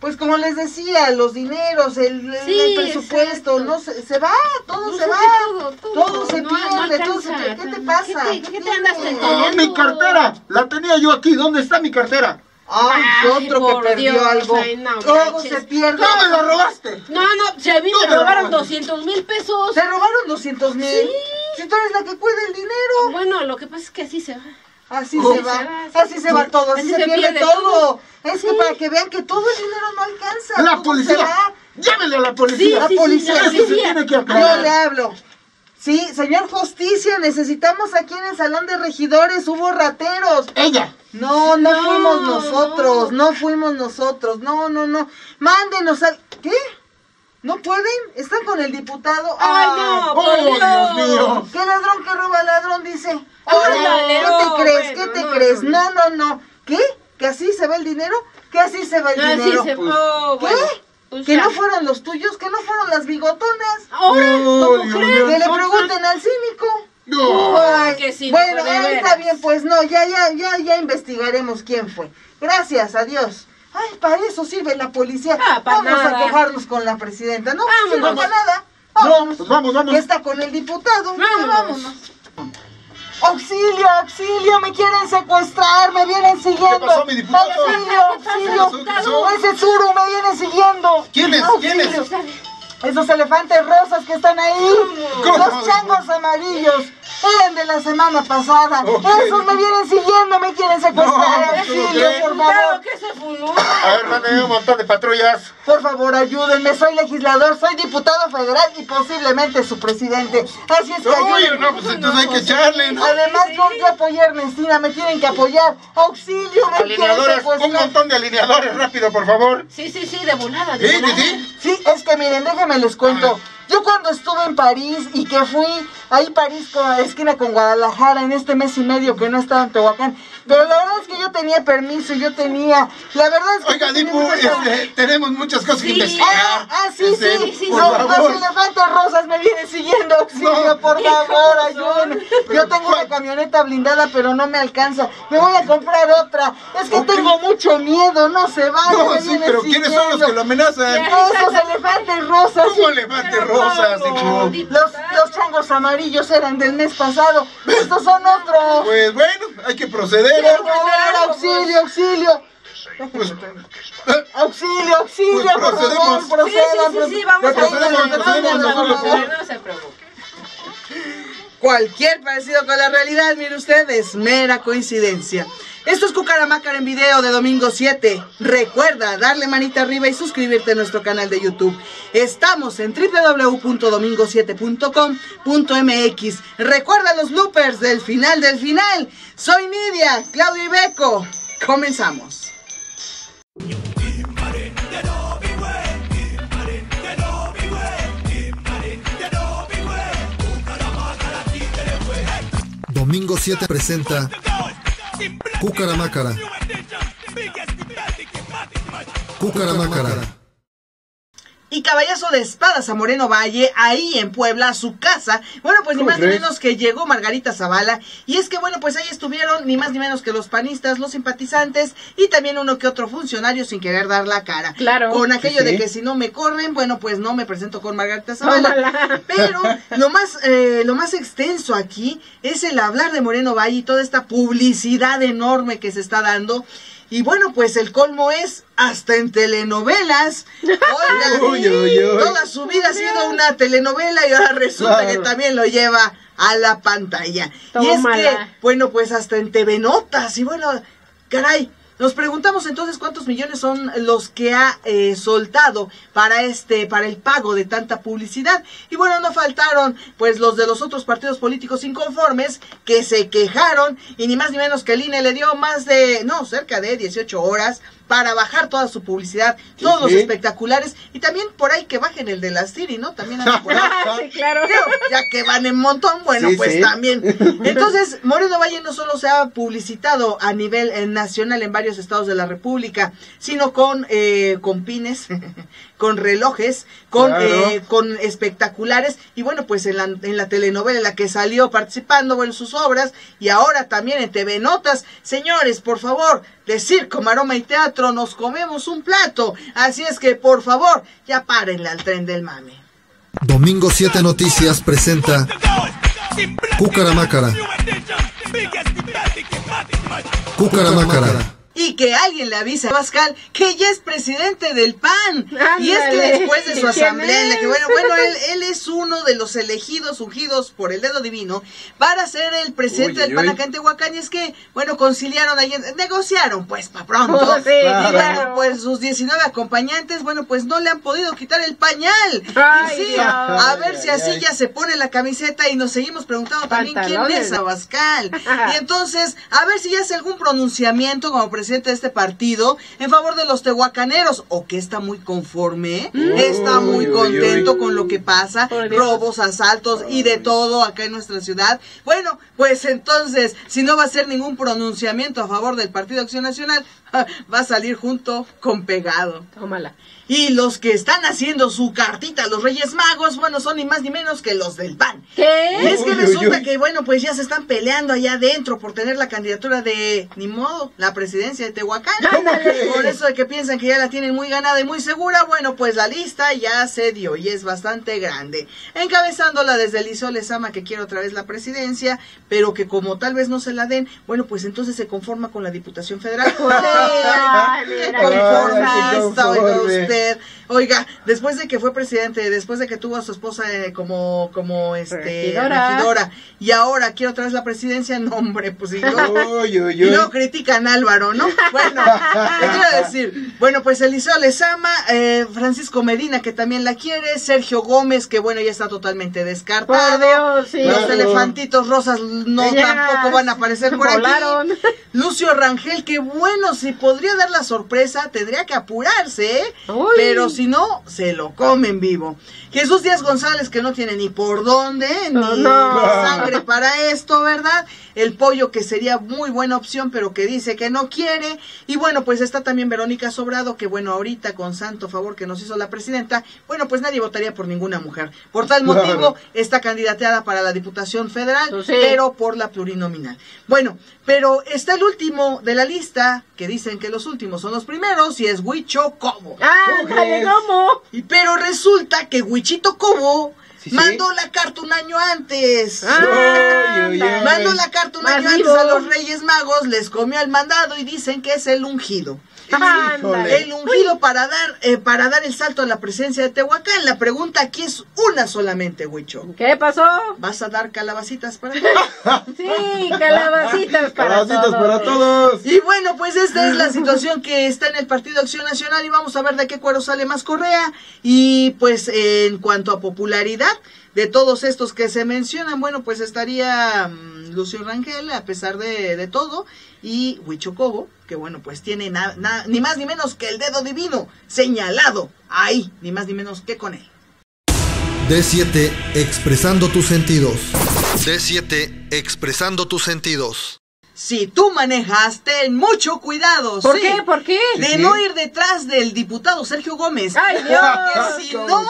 Pues como les decía, los dineros, el presupuesto, exacto. No se, se va, todo no se va, todo se pierde, todo se pierde. ¿Qué te pasa? ¿Qué te andas pensando? Mi cartera, la tenía yo aquí, ¿dónde está mi cartera? Ay, otro que perdió Dios, algo. Ay, no, todo se pierde. No me lo robaste. No, no, si a mí me robaron 200,000 pesos. ¿Te robaron 200,000? Sí. Si tú eres la que cuida el dinero. Bueno, lo que pasa es que así se va. Así se va, así se va todo, así se pierde todo. Es que para que vean que todo el dinero no alcanza. La policía, llámenle a la policía. La policía, se tiene que aclarar. Yo le hablo. Sí, señor Justicia, necesitamos aquí en el Salón de Regidores, hubo rateros. Ella. No, no fuimos nosotros, no fuimos nosotros, no, no, no. Mándenos al... ¿Qué? ¿No pueden? ¿Están con el diputado? ¡Ay, no! ¡Oh, Dios mío! ¿Qué ladrón que roba ladrón? Dice. ¡Órale! ¿Qué te crees? ¿Qué te crees? No, no, no. ¿Qué? ¿Que así se va el dinero? ¿Que así se va el dinero? ¿Qué? O sea, ¿que no fueron los tuyos? ¿Que no fueron las bigotonas? Ahora, ¿cómo crees? Que le pregunten al cínico. No. Ay, que sí, bueno, ahí está bien, pues no, ya investigaremos quién fue. Gracias, adiós. Ay, para eso sirve la policía. Ah, vamos a cojarnos con la presidenta, ¿no? Vámonos. Sirve para nada. Vamos, pues vamos. Está con el diputado. Vámonos. Auxilio, auxilio, me quieren secuestrar, me vienen siguiendo. ¿Qué pasó, mi diputado? Auxilio, auxilio. Ese Tsuru me viene siguiendo. ¿Quién es? Esos elefantes rosas que están ahí. Los changos amarillos. Eran de la semana pasada. Esos me vienen siguiendo, me quieren secuestrar. Auxilio, por favor. ¿Qué se fumó? A ver, manden un montón de patrullas. Por favor, ayúdenme. Soy legislador, soy diputado federal y posiblemente su presidente. Así es que ayúdenme. No, pues entonces hay que echarle, ¿no? Además, tengo que apoyar, Ernestina. Me tienen que apoyar. Auxilio, me quieren secuestrar. Un montón de alineadores, rápido, por favor. Sí, de volada. Sí, es que miren, déjenme les cuento. Yo cuando estuve en París y que fui ahí París con la esquina con Guadalajara en este mes y medio que no estaba en Tehuacán, pero la verdad es que yo tenía permiso, la verdad es que... Oiga, Dipu, tenemos muchas cosas que investigar. Sí. Los elefantes rosas me vienen siguiendo, auxilio, por favor, ayúdenme. Yo tengo una camioneta blindada, pero no me alcanza. Me voy a comprar otra. Es que tengo mucho miedo, no se vale. No, sí, pero ¿quiénes son los que lo amenazan? Esos elefantes rosas. ¿Cómo elefantes rosas? Los changos amarillos eran del mes pasado. Estos son otros. Pues bueno, hay que proceder. Auxilio, auxilio. Pues, auxilio, pues por favor, procedan. Sí, vamos procedemos, no se preocupen. Cualquier parecido con la realidad, mire usted, es mera coincidencia. Esto es Cúcara Mácara en video de Domingo 7. Recuerda darle manita arriba y suscribirte a nuestro canal de YouTube. Estamos en www.domingosiete.com.mx. Recuerda los bloopers del final Soy Nidya, Claudio y Beco. Comenzamos. Domingo 7 presenta Cúcara Mácara. Cúcara Mácara. Y caballazo de espadas a Moreno Valle, ahí en Puebla, a su casa. Bueno, pues ni más ni menos que llegó Margarita Zavala. Y es que bueno, pues ahí estuvieron ni más ni menos que los panistas, los simpatizantes y también uno que otro funcionario sin querer dar la cara. Claro. Con aquello de que si no me corren, bueno, pues no me presento con Margarita Zavala. Ojalá. Pero lo más extenso aquí es el hablar de Moreno Valle y toda esta publicidad enorme que se está dando. Y bueno, pues el colmo es hasta en telenovelas. Toda su vida ha sido una telenovela y ahora resulta que también lo lleva a la pantalla. Tómala. Y es que, bueno, pues hasta en TV Notas. Y bueno, caray, nos preguntamos entonces cuántos millones son los que ha soltado para el pago de tanta publicidad. Y bueno, no faltaron pues los de los otros partidos políticos inconformes que se quejaron y ni más ni menos que el INE le dio cerca de 18 horas para bajar toda su publicidad, todos los espectaculares, y también por ahí que bajen el de la Siri, ¿no? También han sí, claro. Creo, ya que van en montón, bueno, también. Entonces, Moreno Valle no solo se ha publicitado a nivel nacional en varios estados de la República, sino con pines, con relojes, con espectaculares, y bueno, pues en la telenovela en la que salió participando, bueno, sus obras, y ahora también en TV Notas. Señores, por favor, de circo, maroma y teatro, 4 nos comemos un plato. Así es que, por favor, ya párenle al tren del mame. Domingo 7 Noticias presenta Cúcara Mácara. Cúcara Mácara. Y que alguien le avise a Abascal que ya es presidente del PAN. Ándale. Y es que después de su asamblea, en la que, bueno, él es uno de los elegidos, ungidos por el dedo divino, para ser el presidente del PAN acá en Tehuacán. Y es que, bueno, conciliaron ayer, negociaron, pues, para pronto. Oh, sí, claro. Y bueno, pues, sus 19 acompañantes, bueno, pues, no le han podido quitar el pañal. Ay, y sí, Dios. A ver si así ya se pone la camiseta y nos seguimos preguntando también quién es Abascal. Y entonces, a ver si ya hace algún pronunciamiento como presidente de este partido en favor de los tehuacaneros, o que está muy conforme, está muy contento con lo que pasa, robos, asaltos y de todo acá en nuestra ciudad. Bueno, pues entonces, si no va a ser ningún pronunciamiento a favor del Partido Acción Nacional, va a salir junto con pegado. Tómala. Y los que están haciendo su cartita a los Reyes Magos, bueno, son ni más ni menos que los del PAN. ¿Qué? Y es que resulta que, bueno, pues ya se están peleando allá adentro por tener la candidatura de, ni modo, la presidencia de Tehuacán. Por eso de que piensan que ya la tienen muy ganada y muy segura, bueno, pues la lista ya se dio y es bastante grande. Encabezándola desde el ISO les ama que quiere otra vez la presidencia, pero que como tal vez no se la den, bueno, pues entonces se conforma con la Diputación Federal. Oiga, después de que fue presidente, después de que tuvo a su esposa como regidora, y ahora quiero otra vez la presidencia, no hombre, pues y no, y no critican a Álvaro, ¿no? Bueno, ¿qué quiero decir? Bueno, pues Eliseo les ama, Francisco Medina, que también la quiere, Sergio Gómez, que bueno, ya está totalmente descartado. Dios, sí. Los elefantitos rosas tampoco van a aparecer por aquí. Lucio Rangel, que bueno, si podría dar la sorpresa, tendría que apurarse, pero si no, se lo comen vivo. Jesús Díaz González, que no tiene ni por dónde, ni sangre para esto, ¿verdad? El Pollo, que sería muy buena opción, pero que dice que no quiere. Y bueno, pues está también Verónica Sobrado, que bueno, ahorita con santo favor que nos hizo la presidenta, bueno, pues nadie votaría por ninguna mujer. Por tal motivo, está candidateada para la Diputación Federal, pero por la plurinominal. Bueno, pero está el último de la lista, que dicen que los últimos son los primeros, y es Huicho Cobo. Pero resulta que Huichito Cobo mandó la carta un año antes. Mandó la carta un año antes a los Reyes Magos, les comió el mandado y dicen que es el ungido. El ungido para dar el salto a la presencia de Tehuacán. La pregunta aquí es una solamente, Huicho. ¿Qué pasó? ¿Vas a dar calabacitas para todos? Sí, calabacitas para todos. Calabacitas para todos. Y bueno, pues esta es la situación que está en el Partido Acción Nacional y vamos a ver de qué cuero sale más correa. Y pues en cuanto a popularidad de todos estos que se mencionan, bueno, pues estaría Lucio Rangel, a pesar de todo, y Huicho Cobo, que bueno, pues tiene ni más ni menos que el dedo divino señalado ahí, ni más ni menos que con él. D7, expresando tus sentidos. D7, expresando tus sentidos. Si tú manejas, ten mucho cuidado. ¿Por qué? ¿Por qué? De no ir detrás del diputado Sergio Gómez. ¡Ay, Dios! Porque si no,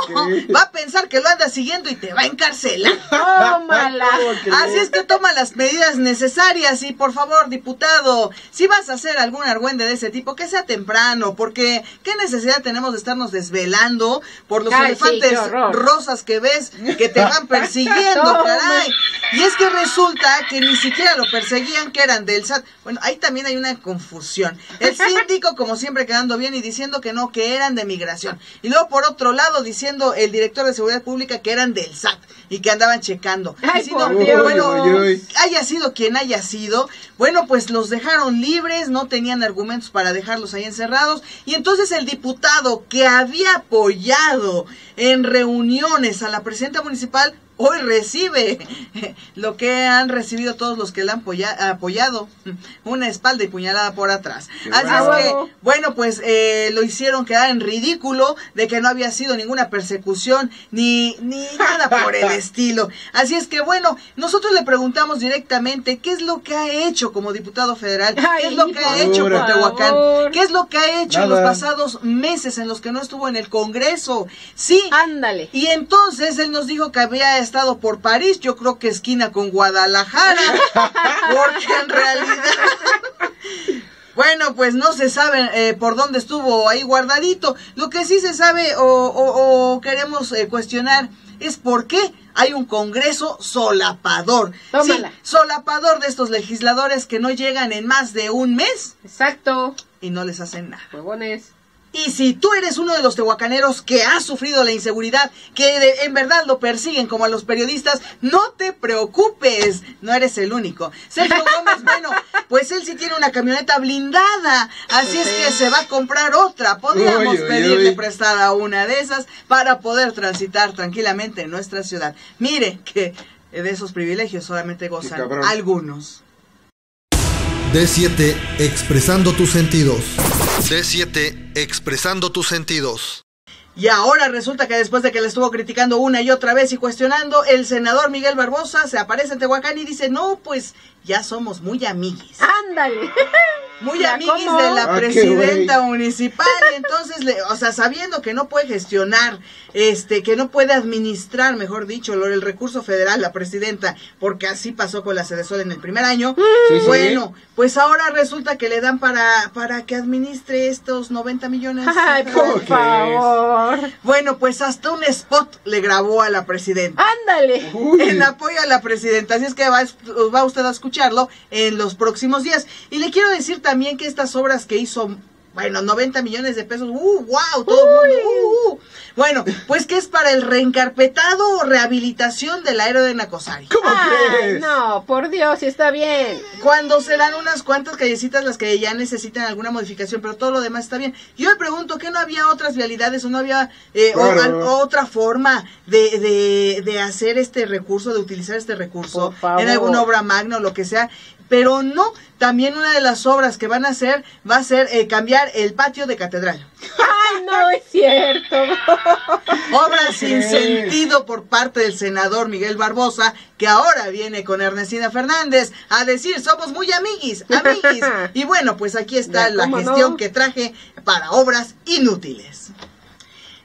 va a pensar que lo anda siguiendo y te va a encarcelar. ¡Tómala! Así es que toma las medidas necesarias y por favor, diputado, si vas a hacer algún argüende de ese tipo, que sea temprano, porque qué necesidad tenemos de estarnos desvelando por los elefantes rosas que ves que te van persiguiendo, caray. Y es que resulta que ni siquiera lo perseguían, que eran del SAT. Bueno, ahí también hay una confusión. El síndico, como siempre, quedando bien y diciendo que no, que eran de migración. Y luego, por otro lado, diciendo el director de seguridad pública que eran del SAT y que andaban checando. Ay, si no, bueno, haya sido quien haya sido, bueno, pues los dejaron libres, no tenían argumentos para dejarlos ahí encerrados. Y entonces el diputado que había apoyado en reuniones a la presidenta municipal, hoy recibe lo que han recibido todos los que la han apoyado, una espalda y puñalada por atrás. Así es que, bueno, pues lo hicieron quedar en ridículo de que no había sido ninguna persecución ni nada por el estilo. Así es que, bueno, nosotros le preguntamos directamente qué es lo que ha hecho como diputado federal, qué es lo que ha hecho por Tehuacán, qué es lo que ha hecho en los pasados meses en los que no estuvo en el Congreso. Sí, ándale. Y entonces él nos dijo que había estado por París, yo creo que esquina con Guadalajara, porque en realidad Bueno, pues no se sabe por dónde estuvo ahí guardadito. Lo que sí se sabe o queremos cuestionar es por qué hay un congreso solapador. Tómala. Sí, solapador de estos legisladores que no llegan en más de un mes. Exacto. Y no les hacen nada. Huevones. Y si tú eres uno de los tehuacaneros que ha sufrido la inseguridad, que en verdad lo persiguen como a los periodistas, no te preocupes, no eres el único. Sergio Gómez, bueno, pues él sí tiene una camioneta blindada, así es que se va a comprar otra. Podríamos pedirle prestada una de esas para poder transitar tranquilamente en nuestra ciudad. Mire que de esos privilegios solamente gozan algunos. D7, expresando tus sentidos. D7, expresando tus sentidos. Y ahora resulta que después de que le estuvo criticando una y otra vez y cuestionando, el senador Miguel Barbosa se aparece en Tehuacán y dice, no, pues ya somos muy amiguis. Ándale. Muy amiguis de la presidenta municipal. Y entonces, o sea, sabiendo que no puede gestionar, que no puede administrar, mejor dicho, el recurso federal, la presidenta, porque así pasó con la Cedesol en el primer año. Sí, bueno, sí. Pues ahora resulta que le dan para que administre estos 90 millones. Ay, por favor. Bueno, pues hasta un spot le grabó a la presidenta. Ándale. Uy. En apoyo a la presidenta. Así es que va usted a escucharlo en los próximos días. Y le quiero decir también que estas obras que hizo, bueno, 90 millones de pesos, wow, todo el mundo, bueno, pues que es para el reencarpetado o rehabilitación del aero de Nacosari. ¿Cómo crees? No, por Dios, está bien. Cuando serán unas cuantas callecitas las que ya necesitan alguna modificación, pero todo lo demás está bien. Yo me pregunto, ¿qué no había otras vialidades o no había otra forma de hacer este recurso, de utilizar este recurso en alguna obra magna o lo que sea? Pero no, también una de las obras que van a hacer va a ser cambiar el patio de catedral. ¡Ay, no es cierto! Obra sin sentido por parte del senador Miguel Barbosa, que ahora viene con Ernestina Fernández a decir, somos muy amiguis. Y bueno, pues aquí está la gestión que traje para obras inútiles.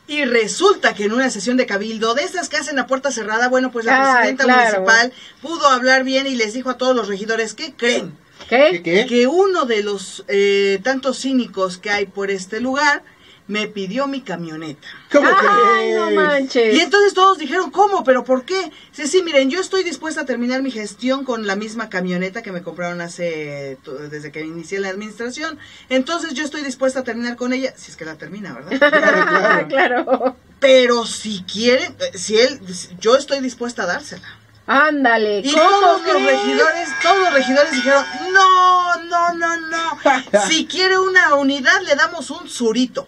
Y resulta que en una sesión de cabildo, de esas que hacen a puerta cerrada, bueno, pues la presidenta municipal pudo hablar bien y les dijo a todos los regidores, ¿qué creen? ¿Qué? Que uno de los tantos cínicos que hay por este lugar me pidió mi camioneta. ¿Cómo crees? No manches. Y entonces todos dijeron, ¿cómo? ¿Pero por qué? Sí, sí, miren, yo estoy dispuesta a terminar mi gestión con la misma camioneta que me compraron desde que inicié la administración. Entonces yo estoy dispuesta a terminar con ella, si es que la termina, ¿verdad? Claro, claro. Claro. Pero si quieren, yo estoy dispuesta a dársela. Ándale. Y todos los regidores dijeron, no, si quiere una unidad le damos un zurito.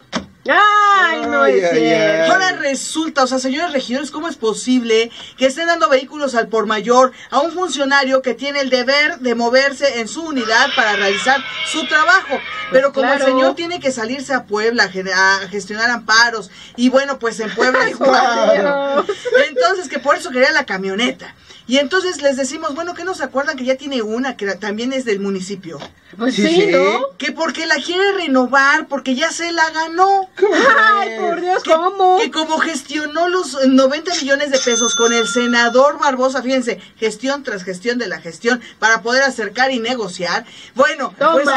Ay, no es cierto. Ahora resulta, o sea, señores regidores, ¿cómo es posible que estén dando vehículos al por mayor a un funcionario que tiene el deber de moverse en su unidad para realizar su trabajo? Pero pues como el señor tiene que salirse a Puebla a gestionar amparos, y bueno, pues en Puebla igual. Entonces, que por eso quería la camioneta. Y entonces les decimos, bueno, ¿qué nos acuerdan que ya tiene una que también es del municipio? Pues sí, ¿no? Que porque la quiere renovar, porque ya se la ganó. ¡Ay, por Dios! ¿Cómo? Que como gestionó los 90 millones de pesos con el senador Barbosa, fíjense, gestión tras gestión de la gestión, para poder acercar y negociar. Bueno, pues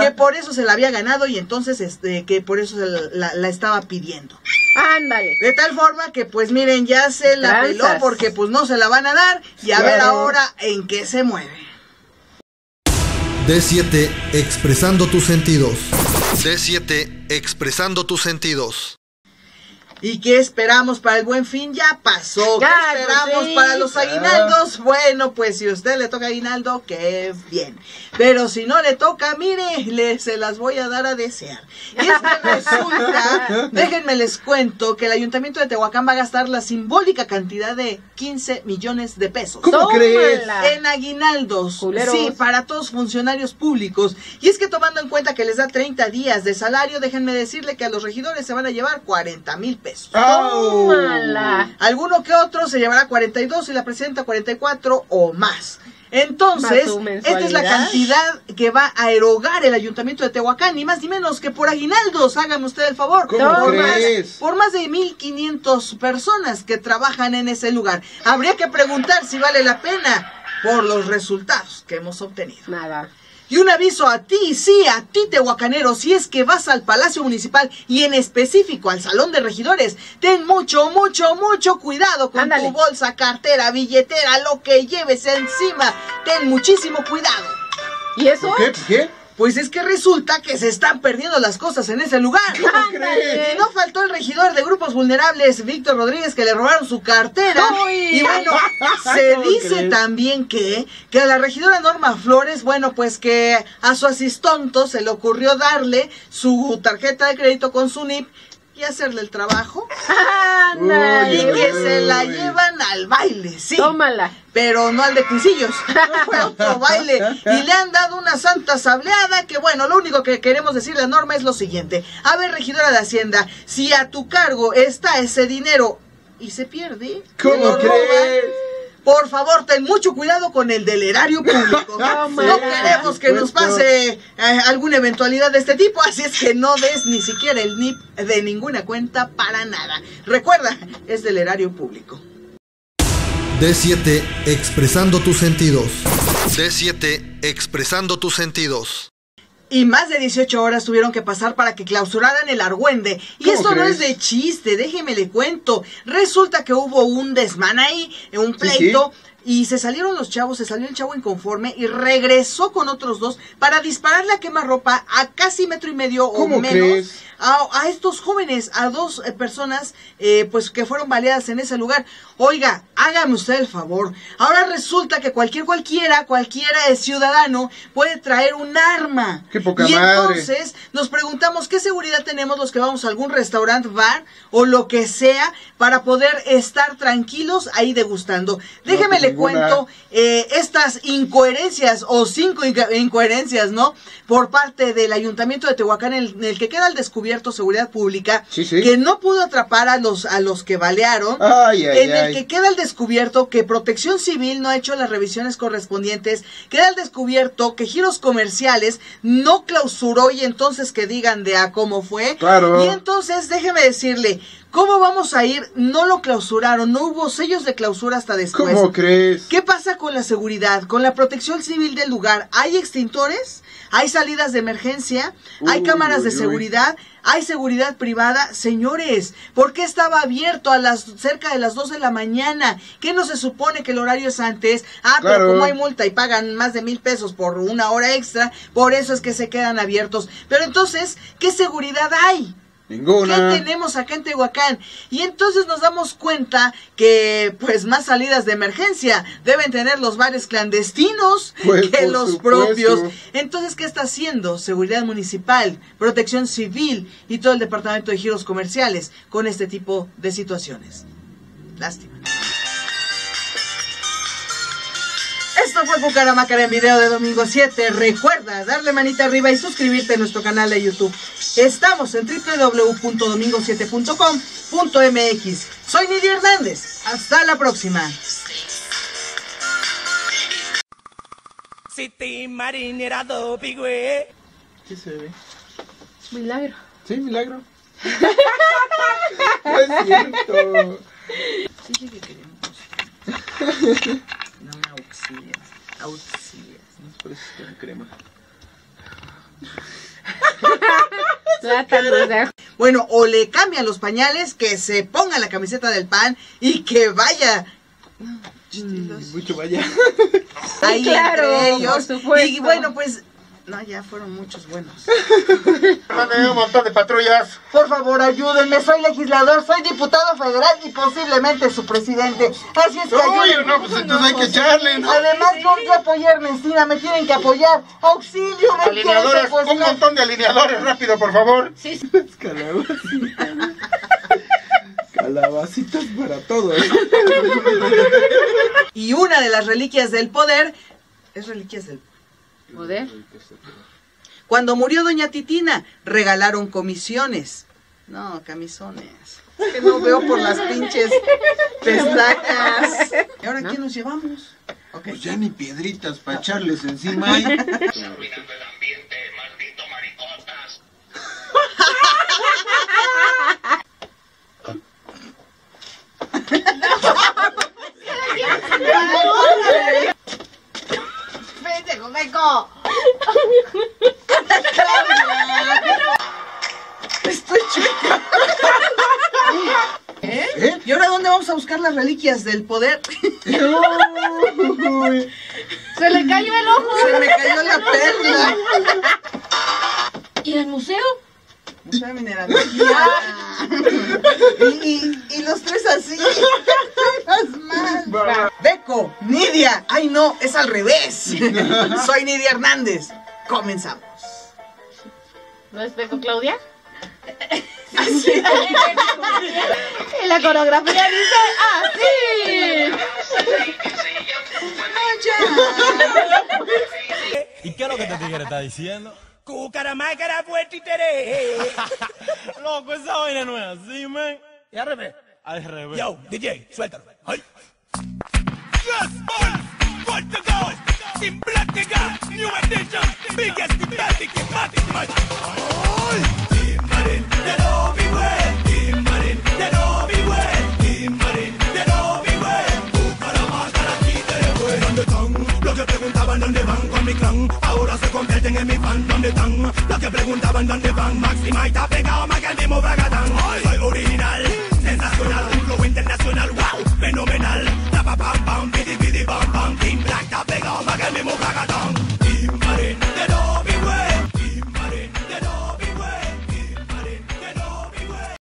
que por eso se la había ganado y entonces que por eso la estaba pidiendo. Ándale. De tal forma que, pues miren, ya se la peló porque pues no se la van a dar y a ver ahora en qué se mueve. D7, expresando tus sentidos. D7, expresando tus sentidos. ¿Y qué esperamos para el Buen Fin? Ya pasó. ¿Qué esperamos para los aguinaldos? Bueno, pues si usted le toca aguinaldo, qué bien. Pero si no le toca, mire, se las voy a dar a desear. Y es que resulta, déjenme les cuento, que el Ayuntamiento de Tehuacán va a gastar la simbólica cantidad de 15 millones de pesos. ¿Cómo crees? En aguinaldos. Culeros. Sí, para todos funcionarios públicos. Y es que tomando en cuenta que les da 30 días de salario, déjenme decirle que a los regidores se van a llevar 40,000 pesos. Oh. Alguno que otro se llevará 42 y la presidenta 44 o más. Entonces, esta es la cantidad que va a erogar el Ayuntamiento de Tehuacán, ni más ni menos que por aguinaldos, háganme usted el favor. Por más de 1,500 personas que trabajan en ese lugar. Habría que preguntar si vale la pena por los resultados que hemos obtenido. Y un aviso a ti, sí, a ti tehuacanero, si es que vas al Palacio Municipal y en específico al Salón de Regidores, ten mucho, mucho, mucho cuidado con tu bolsa, cartera, billetera, lo que lleves encima, ten muchísimo cuidado. ¿Y eso? ¿Qué? ¿Qué? Pues es que resulta que se están perdiendo las cosas en ese lugar. ¿Cómo crees? Y no faltó el regidor de grupos vulnerables, Víctor Rodríguez, que le robaron su cartera. ¡Ay! Y bueno, se dice también que a la regidora Norma Flores, bueno, pues que a su asistonto se le ocurrió darle su tarjeta de crédito con su NIP y hacerle el trabajo. Y que se la llevan al baile, sí. Tómala. Pero no al de Cuisillos, no fue otro baile. Y le han dado una santa sableada que, bueno, lo único que queremos decirle a Norma es lo siguiente. A ver, regidora de Hacienda, si a tu cargo está ese dinero y se pierde, ¿cómo crees? Por favor, ten mucho cuidado con el del erario público. No queremos que nos pase alguna eventualidad de este tipo, así es que no des ni siquiera el NIP de ninguna cuenta para nada. Recuerda, es del erario público. D7, expresando tus sentidos. D7, expresando tus sentidos. Y más de 18 horas tuvieron que pasar para que clausuraran el argüende. Y esto no es de chiste, déjeme le cuento. Resulta que hubo un desmán ahí, un pleito, y se salieron los chavos, se salió el chavo inconforme y regresó con otros dos para dispararle a quemarropa a casi 1.5 metros o menos a estos jóvenes, a dos personas pues que fueron baleadas en ese lugar. Oiga, hágame usted el favor. Ahora resulta que cualquiera ciudadano puede traer un arma. ¡Qué poca madre! Entonces nos preguntamos qué seguridad tenemos los que vamos a algún restaurante, bar o lo que sea para poder estar tranquilos ahí degustando. Déjeme le cuento estas incoherencias o 5 incoherencias, ¿no? Por parte del Ayuntamiento de Tehuacán, en el que queda al descubierto Seguridad Pública, que no pudo atrapar a los que balearon. En el que queda al descubierto que Protección Civil no ha hecho las revisiones correspondientes, queda al descubierto que Giros Comerciales no clausuró y entonces que digan de a cómo fue. Claro. Y entonces déjeme decirle, ¿cómo vamos a ir? No lo clausuraron, no hubo sellos de clausura hasta después. ¿Cómo crees? ¿Qué pasa con la seguridad, con la Protección Civil del lugar? ¿Hay extintores? ¿Hay salidas de emergencia? ¿Hay cámaras de seguridad? ¿Hay seguridad privada? Señores, ¿por qué estaba abierto a cerca de las 2 de la mañana? ¿Qué no se supone que el horario es antes? Ah, claro. Pero como hay multa y pagan más de 1,000 pesos por una hora extra, por eso es que se quedan abiertos. Pero entonces, ¿qué seguridad hay? Ninguna. ¿Qué tenemos acá en Tehuacán? Y entonces nos damos cuenta que pues más salidas de emergencia deben tener los bares clandestinos que los propios. Entonces, ¿qué está haciendo Seguridad Municipal, Protección Civil y todo el Departamento de Giros Comerciales con este tipo de situaciones? Lástima. Esto fue Cúcara Mácara en video de Domingo 7. Recuerda darle manita arriba y suscribirte a nuestro canal de YouTube. Estamos en www.domingosiete.com.mx. Soy Nidya Hernández. Hasta la próxima. ¿Qué se ve? Milagro. Sí, milagro. No es cierto. Sí, que queremos. No me auxilias, no es por eso que me crema. Bueno, o le cambian los pañales, que se ponga la camiseta del PAN y que vaya. Mucho vaya. Ahí claro, entre ellos. Y bueno, pues. No, ya fueron muchos buenos. Manden un montón de patrullas. Por favor, ayúdenme. Soy legislador, soy diputado federal y posiblemente su presidente. Así es que ayúdenme. No, pues entonces hay que echarle, ¿no? Además, yo hay que apoyar, Ernestina, me tienen que apoyar. Auxilio, me quieren secuestrar. Un montón de alineadores, rápido, por favor. Sí, sí. Calabacitas. Calabacitas para todos. Y una de las reliquias del poder es reliquias del poder. Cuando murió doña Titina, regalaron comisiones. No, camisones. Es que no veo por las pinches pestañas. ¿Y ahora quién nos llevamos? Okay. Pues ya ni piedritas para echarles encima. Ahí. Está cuidando el ambiente, maldito maricotas. No. Vengo. ¿Dónde vamos a buscar las reliquias del poder? Uy. Se le cayó el ojo. Se le cayó la perla. ¿Y el museo? Museo de mineralogía. Y los tres así. Estás mal. Beco, Nidya. Ay, no, es al revés. Soy Nidya Hernández. Comenzamos. ¿No es Beco Claudia? Así. Y la coreografía dice así. ¿Y qué es lo que te tigre está diciendo? Cúcara Mácara, pues títere. Loco, esa vaina no es así, man. Y al revés. Al revés. Yo, DJ, suéltalo. Ay. Yes, boys, what the goes? Sin plática, new edition, biggest static, static, match. Ay. Los que preguntaban dónde van con mi clan, ahora se convierten en mi fan. ¿Dónde están? Los que preguntaban dónde van, Maxima está pegado más que el mismo Braga.